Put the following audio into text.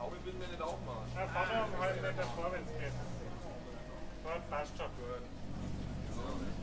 Aber ich will mir nicht aufmachen. Ja, vorne um halb Meter vor, wenn es geht. Vorne passt schon gut.